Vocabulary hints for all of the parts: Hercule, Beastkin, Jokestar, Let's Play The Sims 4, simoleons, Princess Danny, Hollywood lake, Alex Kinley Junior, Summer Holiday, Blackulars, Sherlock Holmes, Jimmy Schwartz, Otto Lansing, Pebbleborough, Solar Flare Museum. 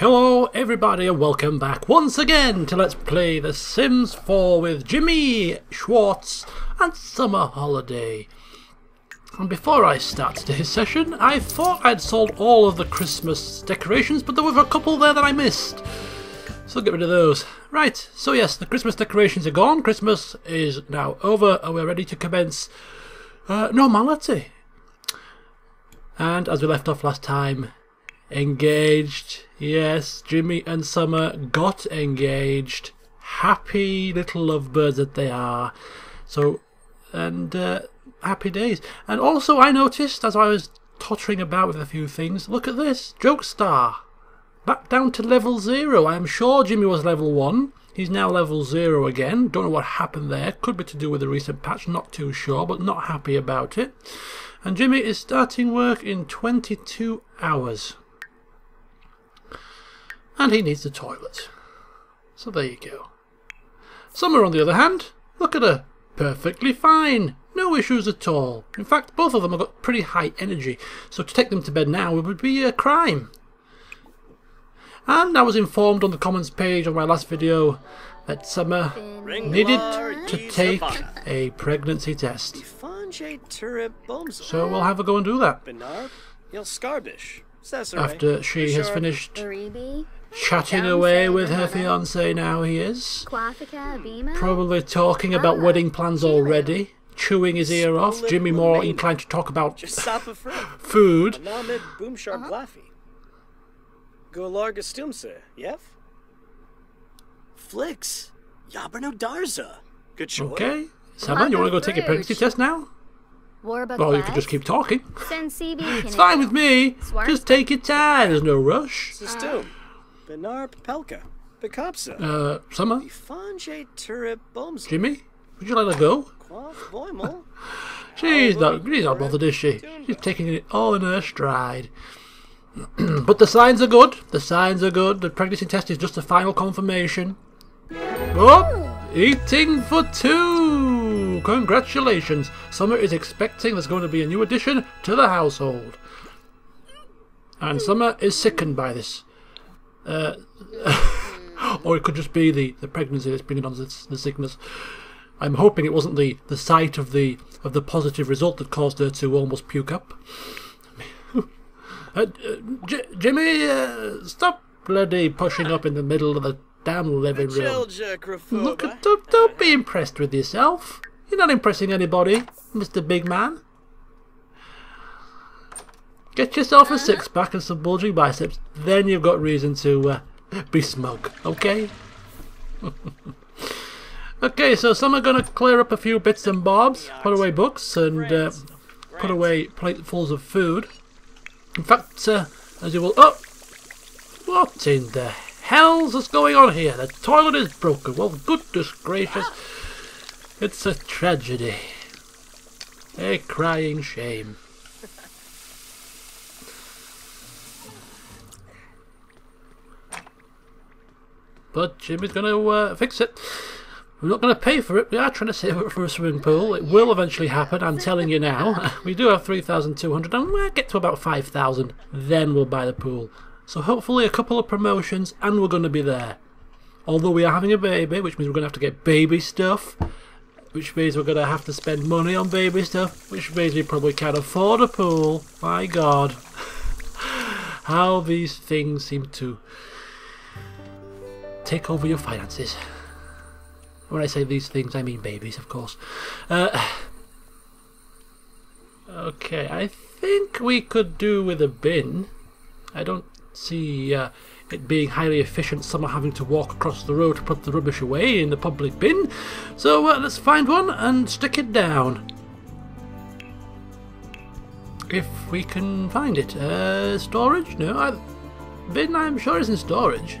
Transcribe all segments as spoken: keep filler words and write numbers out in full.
Hello everybody and welcome back once again to Let's Play The Sims four with Jimmy, Schwartz and Summer Holiday. And before I start today's session, I thought I'd sold all of the Christmas decorations, but there were a couple there that I missed. So get rid of those. Right, so yes, the Christmas decorations are gone. Christmas is now over and we're ready to commence uh, normality. And as we left off last time, engaged. Yes, Jimmy and Summer got engaged. Happy little lovebirds that they are. So, and uh, happy days. And also I noticed as I was tottering about with a few things, look at this, Jokestar. Back down to level zero. I'm sure Jimmy was level one. He's now level zero again. Don't know what happened there. Could be to do with a recent patch. Not too sure, but not happy about it. And Jimmy is starting work in twenty-two hours. And he needs the toilet. So there you go. Summer, on the other hand, look at her. Perfectly fine. No issues at all. In fact, both of them have got pretty high energy. So to take them to bed now would be a crime. And I was informed on the comments page on my last video that Summer needed to take a pregnancy test. So we'll have a go and do that. After she has finished chatting away with her fiancé, now he is. Probably talking about wedding plans already. Chewing his ear off. Jimmy more inclined to talk about food. Golarga stumse, yef? Flicks, Yaberno Darza. Good choice. Okay, Summer, you want to go take a pregnancy test now? Or you can just keep talking. It's fine with me. Just take your time. There's no rush. Uh, Summer? Jimmy? Would you let her go? She's not, she's not bothered, is she? She's taking it all in her stride. But the signs are good. The signs are good. The pregnancy test is just a final confirmation. Oh, eating for two! Congratulations. Summer is expecting there's going to be a new addition to the household. And Summer is sickened by this. Uh, or it could just be the, the pregnancy that's bringing on the, the sickness. I'm hoping it wasn't the, the sight of the, of the positive result that caused her to almost puke up. Uh, J Jimmy, uh, stop bloody pushing up in the middle of the damn living room. Look, don't, don't be impressed with yourself. You're not impressing anybody, Mister Big Man. Get yourself a six-pack and some bulging biceps, then you've got reason to uh, be smug, okay? Okay, so some are going to clear up a few bits and bobs, put away books and uh, put away platefuls of food. In fact, uh, as you will... Oh! What in the hell's is going on here? The toilet is broken. Well, goodness gracious. It's a tragedy. A crying shame. But Jimmy's going to uh, fix it. We're not going to pay for it. We are trying to save it for a swimming pool. It will eventually happen, I'm telling you now. We do have three thousand two hundred and we'll get to about five thousand. Then we'll buy the pool. So hopefully a couple of promotions and we're going to be there. Although we are having a baby, which means we're going to have to get baby stuff. Which means we're going to have to spend money on baby stuff. Which means we probably can't afford a pool. My God. How these things seem to take over your finances. When I say these things, I mean babies, of course. Uh, okay, I think we could do with a bin. I don't see uh, it being highly efficient, someone having to walk across the road to put the rubbish away in the public bin. So uh, let's find one and stick it down. If we can find it. Uh, storage? No, I, bin I'm sure is in storage.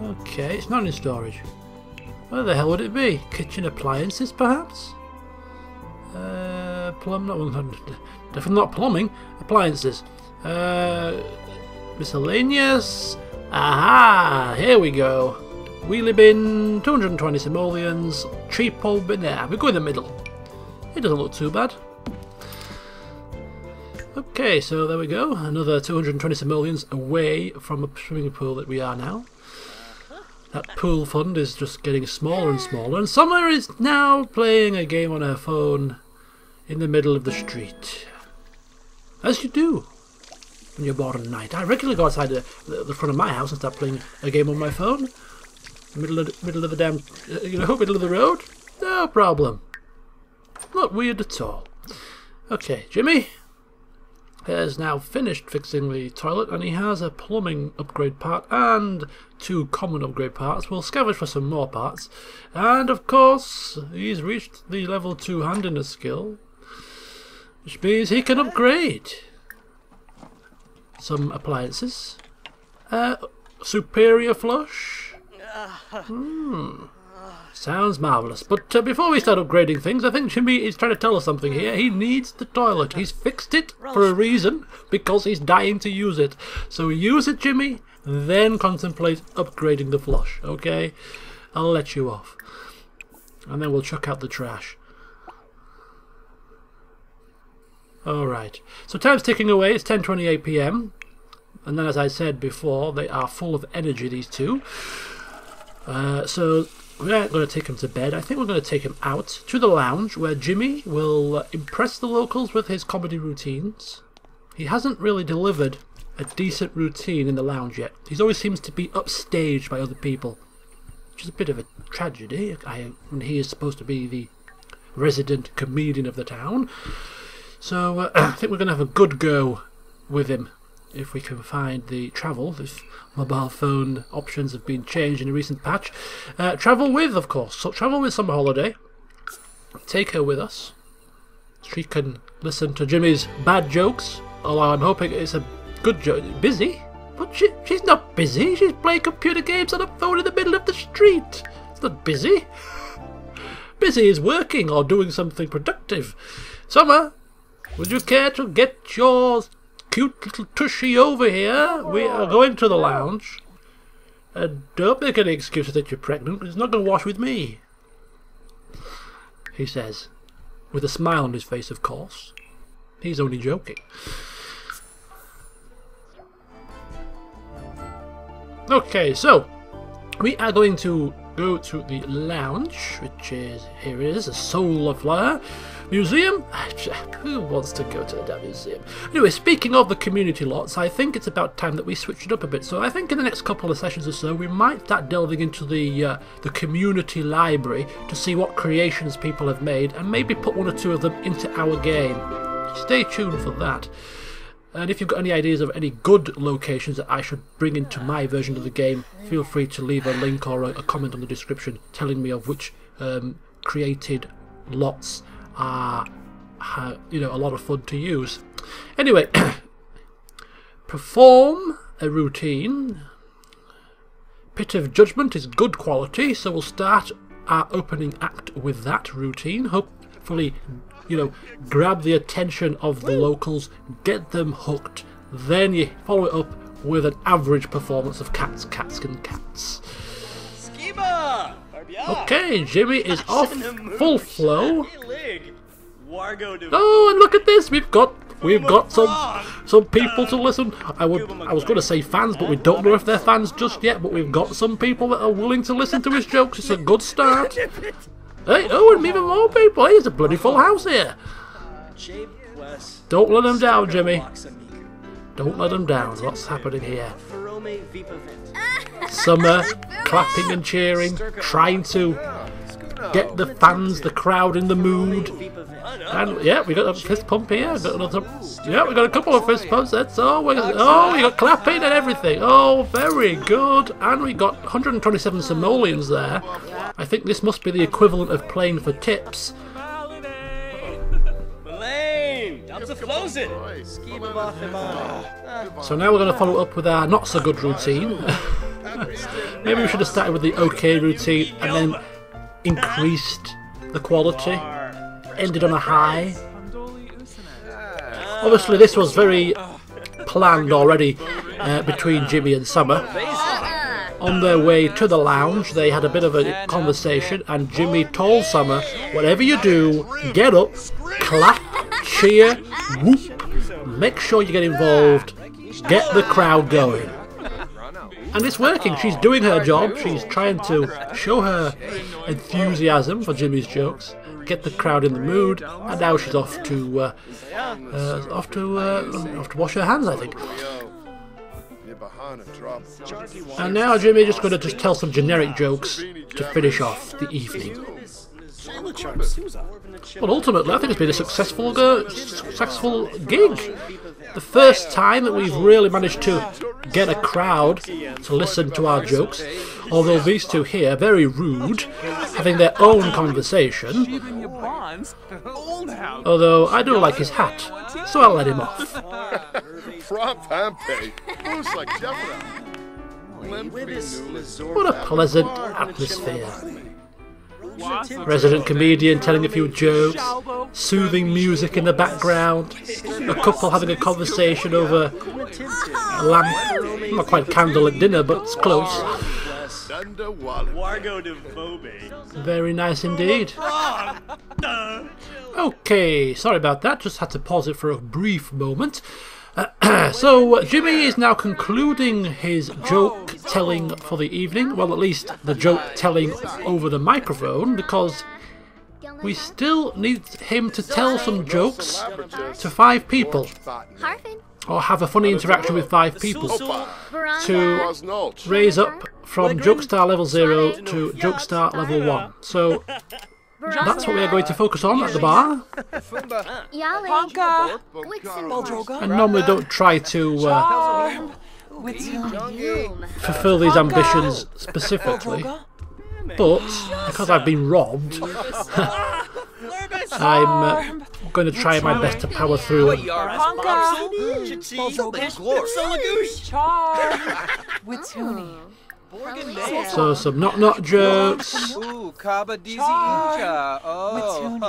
Okay, it's not in storage. Where the hell would it be? Kitchen appliances, perhaps? Uh, plum, not one hundred. Definitely not plumbing. Appliances. Uh, miscellaneous. Aha! Here we go. Wheelie bin, two hundred twenty simoleons. Cheap old bin there. We go in the middle. It doesn't look too bad. Okay, so there we go. Another two hundred twenty simoleons away from a swimming pool that we are now. That pool fund is just getting smaller and smaller, and Summer is now playing a game on her phone in the middle of the street. As you do when you're bored at night. I regularly go outside the, the, the front of my house and start playing a game on my phone. Middle of, middle of the damn, uh, you know, middle of the road. No problem. Not weird at all. Okay, Jimmy has now finished fixing the toilet, and he has a plumbing upgrade part and two common upgrade parts. We'll scavenge for some more parts. And of course, he's reached the level two handiness skill, which means he can upgrade some appliances. Uh, superior flush. Hmm. Sounds marvellous. But uh, before we start upgrading things, I think Jimmy is trying to tell us something here. He needs the toilet. He's fixed it for a reason, because he's dying to use it. So use it, Jimmy, then contemplate upgrading the flush, okay? I'll let you off. And then we'll chuck out the trash. Alright. So time's ticking away. It's ten twenty-eight p m And then, as I said before, they are full of energy, these two. Uh, so... We aren't going to take him to bed. I think we're going to take him out to the lounge, where Jimmy will impress the locals with his comedy routines. He hasn't really delivered a decent routine in the lounge yet. He always seems to be upstaged by other people, which is a bit of a tragedy, I, when he is supposed to be the resident comedian of the town. So uh, I think we're going to have a good go with him, if we can find the travel, if mobile phone options have been changed in a recent patch. Uh, travel with, of course. So travel with Summer Holiday. Take her with us. She can listen to Jimmy's bad jokes. Although I'm hoping it's a good joke. Busy? But she, she's not busy. She's playing computer games on a phone in the middle of the street. It's not busy. Busy is working or doing something productive. Summer, would you care to get your... cute little tushy over here? We are going to the lounge. Uh, don't make any excuses that you're pregnant. It's not going to wash with me, he says, with a smile on his face, of course. He's only joking. Okay, so we are going to go to the lounge, which is, here it is, a Solar Flare Museum. Who wants to go to the damn museum? Anyway, speaking of the community lots, I think it's about time that we switch it up a bit. So I think in the next couple of sessions or so, we might start delving into the uh, the community library to see what creations people have made, and maybe put one or two of them into our game. Stay tuned for that. And if you've got any ideas of any good locations that I should bring into my version of the game, feel free to leave a link or a, a comment on the description telling me of which um, created lots are, are, you know, a lot of fun to use. Anyway, perform a routine. Pit of Judgment is good quality, so we'll start our opening act with that routine. Hopefully, you know, grab the attention of the locals, get them hooked, then you follow it up with an average performance of cats, cats, and cats. Okay, Jimmy is off, full flow. Oh, and look at this! We've got we've got some some people to listen. I would I was going to say fans, but we don't know if they're fans just yet. But we've got some people that are willing to listen to his jokes. It's a good start. Hey, oh, and even more people. Hey, it's a bloody full house here. Don't let them down, Jimmy. Don't let them down. What's happening here? Summer clapping and cheering, trying to get the fans, the crowd in the mood. And yeah, we got a fist pump here. Got another, yeah, we got a couple of fist pumps. That's all. We got, oh, we got clapping and everything. Oh, very good. And we got one hundred twenty-seven simoleons there. I think this must be the equivalent of playing for tips. So now we're going to follow up with our not so good routine. Maybe we should have started with the okay routine and then increased the quality. Ended on a high. Obviously, this was very planned already uh, between Jimmy and Summer. On their way to the lounge, they had a bit of a conversation, and Jimmy told Summer, whatever you do, get up, clap, cheer, whoop, make sure you get involved, get the crowd going. And it's working. She's doing her job. She's trying to show her enthusiasm for Jimmy's jokes, get the crowd in the mood, and now she's off to uh, uh, off to uh, off to wash her hands, I think. And now Jimmy's just going to just tell some generic jokes to finish off the evening. Well, ultimately, I think it's been a successful uh, successful gig. The first time that we've really managed to get a crowd to listen to our jokes, although these two here, very rude, having their own conversation. Although I don't like his hat, so I'll let him off. What a pleasant atmosphere. Resident comedian telling a few jokes, soothing music in the background, a couple having a conversation over lamp, not quite candlelit dinner, but it's close. Very nice indeed. Okay, sorry about that, just had to pause it for a brief moment. Uh, so, uh, Jimmy is now concluding his joke-telling for the evening. Well, at least the joke-telling over the microphone, because we still need him to tell some jokes to five people. Or have a funny interaction with five people. To raise up from Jokestar level zero to Jokestar level one. So, that's what we are going to focus on at the bar. I normally don't try to uh, fulfill these ambitions specifically, but because I've been robbed, I'm uh, going to try my best to power through and so some knock-knock jokes,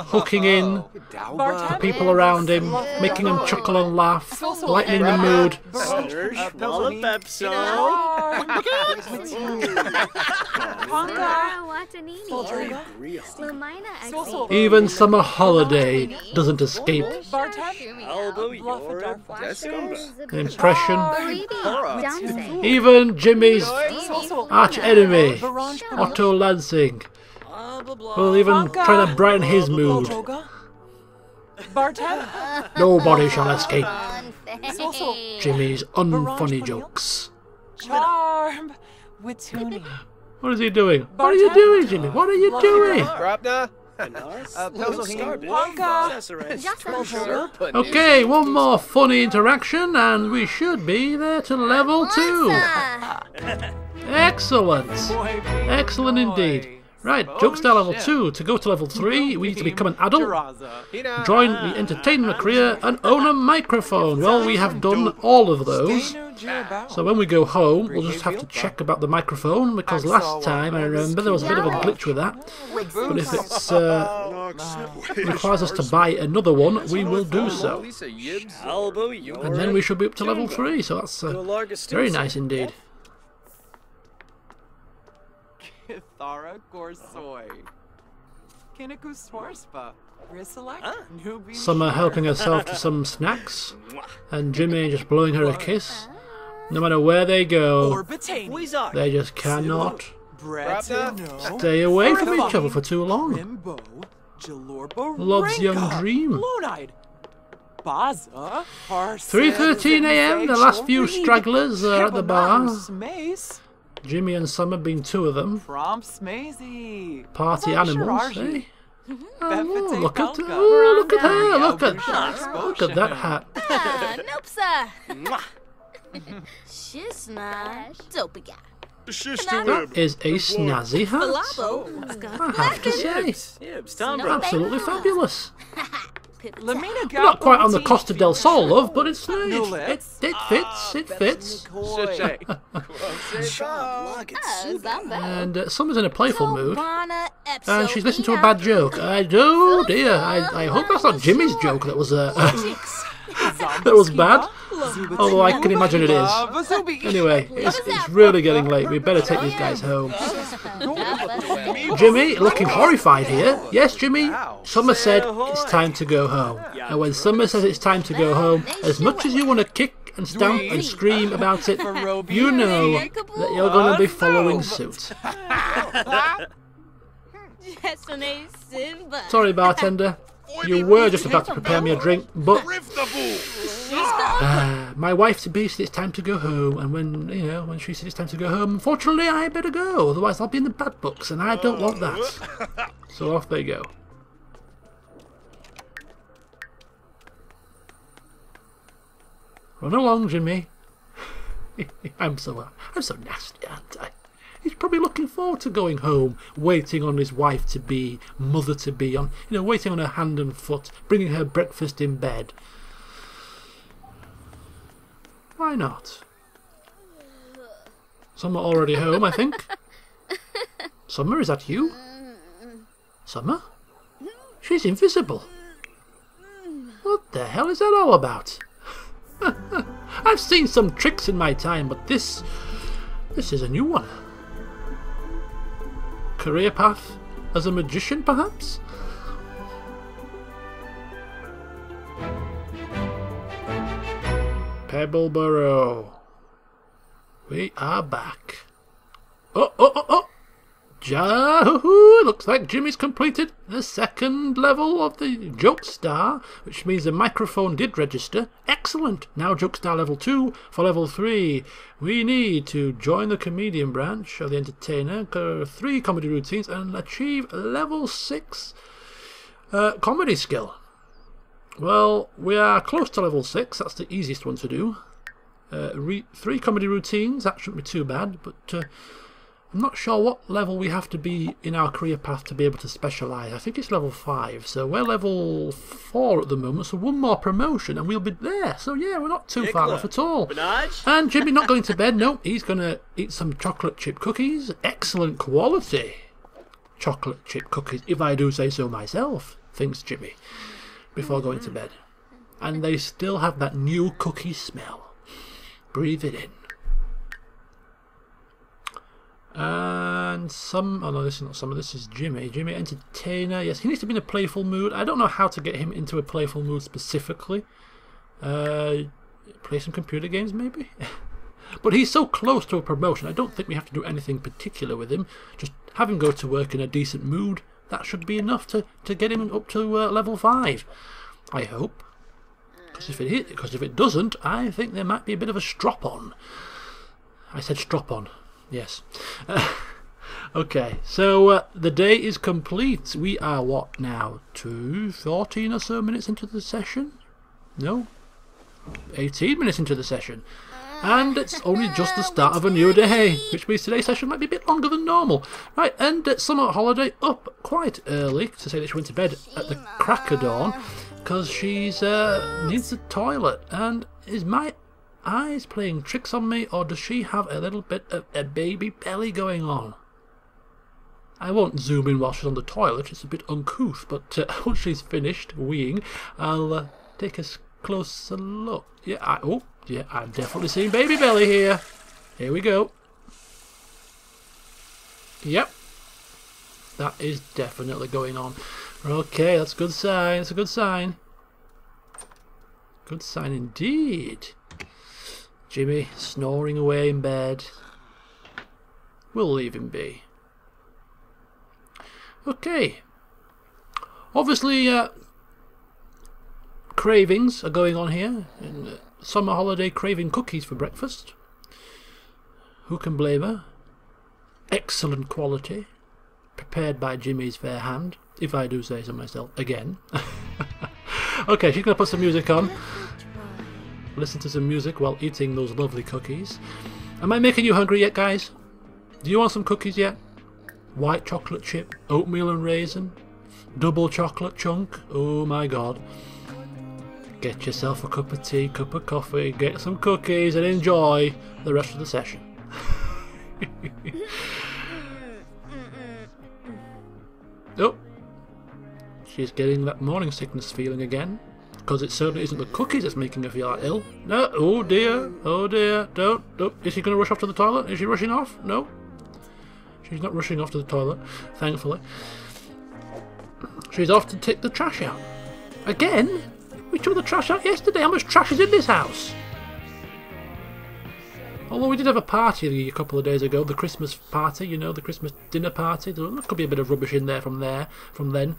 hooking in the people around him, making them chuckle and laugh, lightening the mood. Even Summer Holiday doesn't escape impression. Even Jimmy's arch enemy, Otto Lansing, will even try to brighten his mood. Nobody shall escape Jimmy's unfunny jokes. What is he doing? What are you doing, Jimmy? What are you doing? Okay, one more funny interaction and we should be there to level two. Excellent! Excellent indeed. Right, Jokestar level two. To go to level three, we need to become an adult, join the entertainment career, and own a microphone. Well, we have done all of those. So when we go home, we'll just have to check about the microphone, because last time, I remember, there was a bit of a glitch with that. But if it uh, requires us to buy another one, we will do so. And then we should be up to level three, so that's uh, very nice indeed. Summer helping herself to some snacks, and Jimmy just blowing her a kiss. No matter where they go, they just cannot stay away from each other for too long. Love's young dream. three thirteen a m, the last few stragglers are at the bar. Jimmy and Summer being two of them. Party animals, eh? Oh, look at, oh, look at her! Look at that! Look at that hat! That is a snazzy hat, I have to say. Absolutely fabulous. We're not quite on the Costa del Sol, love, but it's nice. It, it fits, it fits. And uh, Summer's in a playful mood, and she's listening to a bad joke. I do, dear. I, I hope that's not Jimmy's joke that was uh, that was bad. although I can imagine it is. Anyway, it's, it's really getting late. We better take these guys home. Jimmy, looking horrified here. Yes, Jimmy, Summer said it's time to go home. And when Summer says it's time to go home, as much as you want to kick and stamp and scream about it, you know that you're going to be following suit. Sorry, bartender. You were just about to prepare me a drink, but uh, my wife-to-be said it's time to go home, and when you know when she said it's time to go home, unfortunately I better go, otherwise I'll be in the bad books, and I don't want that. So off they go. Run along, Jimmy. I'm so I'm so nasty, aren't I? He's probably looking forward to going home, waiting on his wife-to-be, mother-to-be, on you know, waiting on her hand and foot, bringing her breakfast in bed. Why not? Summer already home, I think. Summer, is that you? Summer? She's invisible. What the hell is that all about? I've seen some tricks in my time, but this... this is a new one. Career path as a magician, perhaps? Pebbleborough. We are back. Oh, oh, oh, oh! Ja-hoo-hoo! Looks like Jimmy's completed the second level of the Jokestar, which means the microphone did register. Excellent! Now Jokestar level two. For level three, we need to join the comedian branch of the entertainer, go three comedy routines, and achieve level six uh, comedy skill. Well, we are close to level six. That's the easiest one to do. Uh, re three comedy routines. That shouldn't be too bad, but... Uh, I'm not sure what level we have to be in our career path to be able to specialise. I think it's level five, so we're level four at the moment, so one more promotion and we'll be there. So yeah, we're not too far off at all. And Jimmy not going to bed, no, he's going to eat some chocolate chip cookies. Excellent quality chocolate chip cookies, if I do say so myself, thinks Jimmy, before going to bed. And they still have that new cookie smell. Breathe it in. And some, oh no, this is not some, this is Jimmy. Jimmy, entertainer, yes, he needs to be in a playful mood. I don't know how to get him into a playful mood specifically. Uh, play some computer games, maybe? But he's so close to a promotion, I don't think we have to do anything particular with him. Just have him go to work in a decent mood. That should be enough to, to get him up to uh, level five, I hope. Because if it, because if it doesn't, I think there might be a bit of a strop-on. I said strop-on. Yes. Uh, okay, so uh, the day is complete. We are, what now, two fourteen or so minutes into the session? No? eighteen minutes into the session. And it's only just the start of a new day, which means today's session might be a bit longer than normal. Right, and uh, summer holiday up quite early to say that she went to bed at the crack of dawn because she uh, needs the toilet and is my... eyes playing tricks on me, or does she have a little bit of a baby belly going on? I won't zoom in while she's on the toilet, it's a bit uncouth, but uh, once she's finished weeing, I'll uh, take a closer look. Yeah, I, oh, yeah, I'm definitely seeing baby belly here. Here we go. Yep. That is definitely going on. Okay, that's a good sign, that's a good sign. Good sign indeed. Jimmy snoring away in bed. We'll leave him be. Okay. Obviously, uh, cravings are going on here. And, uh, summer holiday craving cookies for breakfast. Who can blame her? Excellent quality. Prepared by Jimmy's fair hand. If I do say so myself again. Okay, she's going to put some music on. Listen to some music while eating those lovely cookies. Am I making you hungry yet, guys? Do you want some cookies yet? White chocolate chip, oatmeal and raisin, double chocolate chunk. Oh my god. Get yourself a cup of tea, cup of coffee, get some cookies and enjoy the rest of the session. Oh, she's getting that morning sickness feeling again. because it certainly isn't the cookies that's making her feel ill. No, oh dear, oh dear, don't, don't. Is she going to rush off to the toilet? Is she rushing off? No. She's not rushing off to the toilet, thankfully. She's off to take the trash out. Again? We took the trash out yesterday. How much trash is in this house? Although we did have a party a couple of days ago, the Christmas party, you know, the Christmas dinner party. There could be a bit of rubbish in there from there, from then.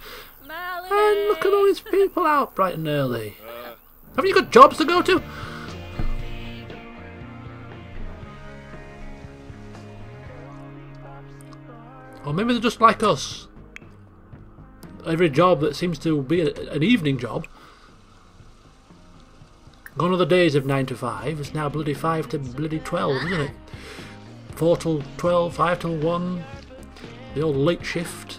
Molly. And look at all these people out bright and early. Uh. Haven't you got jobs to go to? Or maybe they're just like us. Every job that seems to be an evening job. Gone are the days of nine to five, it's now bloody five to bloody twelve, isn't it? four till twelve, five till one, the old late shift.